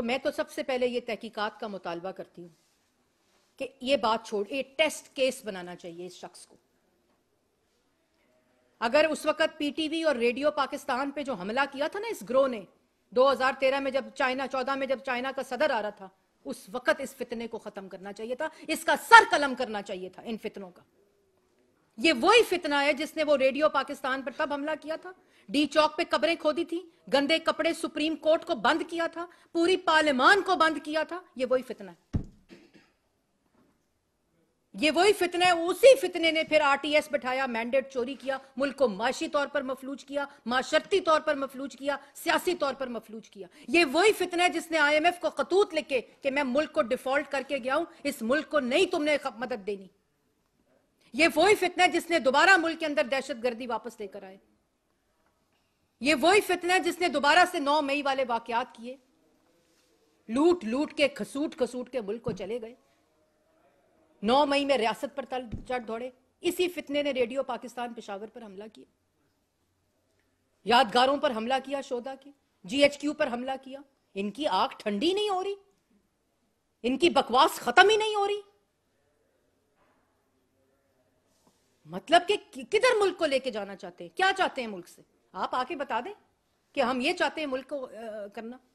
तो मैं तो सबसे पहले ये तहकीकात का मुतालबा करती हूँ कि ये बात छोड़, ये टेस्ट केस बनाना चाहिए इस शख्स को। अगर उस वक्त पीटीवी और रेडियो पाकिस्तान पे जो हमला किया था ना इस ग्रोह ने 2013 में, जब चाइना 14 में जब चाइना का सदर आ रहा था, उस वक्त इस फितने को खत्म करना चाहिए था, इसका सर कलम करना चाहिए था इन फितनों का। ये वही फितना है जिसने वो रेडियो पाकिस्तान पर तब हमला किया था, डी चौक पे कब्रें खोदी थी, गंदे कपड़े, सुप्रीम कोर्ट को बंद किया था, पूरी पार्लियामान को बंद किया था। ये वही फितना है, ये वही फितना है। उसी फितने ने फिर आरटीएस बैठाया, मैंडेट चोरी किया, मुल्क को माशी तौर पर मफलूज किया, माशरती तौर पर मफलूज किया, सियासी तौर पर मफलूज किया। ये वही फितना है जिसने IMF को खतूत लिखे कि मैं मुल्क को डिफॉल्ट करके गया हूं, इस मुल्क को नहीं तुमने मदद देनी। ये वही फितना है जिसने दोबारा मुल्क के अंदर दहशतगर्दी वापस लेकर आए। ये वही फितना है जिसने दोबारा से 9 मई वाले वाकयात किए, लूट लूट के, खसूट खसूट के मुल्क को चले गए। 9 मई में रियासत पर तल चढ़ दौड़े। इसी फितने ने रेडियो पाकिस्तान पेशावर पर हमला किया, यादगारों पर हमला किया, शोधा के GHQ पर हमला किया। इनकी आग ठंडी नहीं हो रही, इनकी बकवास खत्म ही नहीं हो रही। मतलब कि किधर मुल्क को लेके जाना चाहते हैं, क्या चाहते हैं मुल्क से? आप आके बता दें कि हम ये चाहते हैं मुल्क को करना।